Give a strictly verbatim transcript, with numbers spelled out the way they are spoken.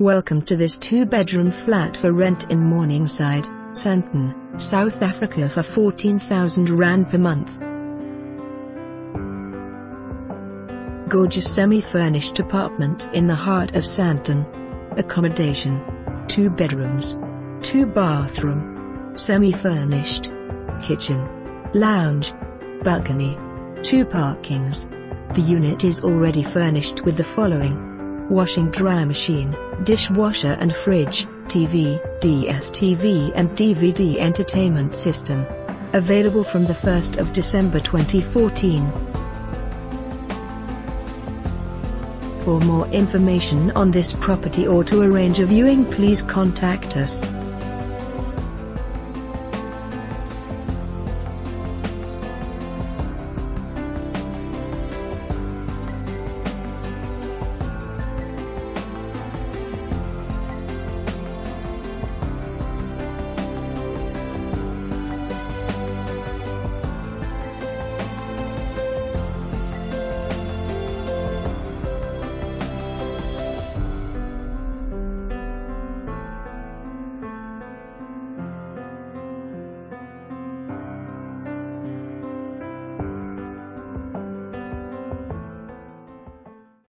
Welcome to this two-bedroom flat for rent in Morningside, Sandton, South Africa for fourteen thousand rand per month. Gorgeous semi-furnished apartment in the heart of Sandton. Accommodation: two bedrooms, two bathroom, semi-furnished, kitchen, lounge, balcony, two parkings. The unit is already furnished with the following: washing dry machine, dishwasher and fridge, T V, D S T V and D V D entertainment system. Available from the first of December twenty fourteen. For more information on this property or to arrange a viewing, please contact us.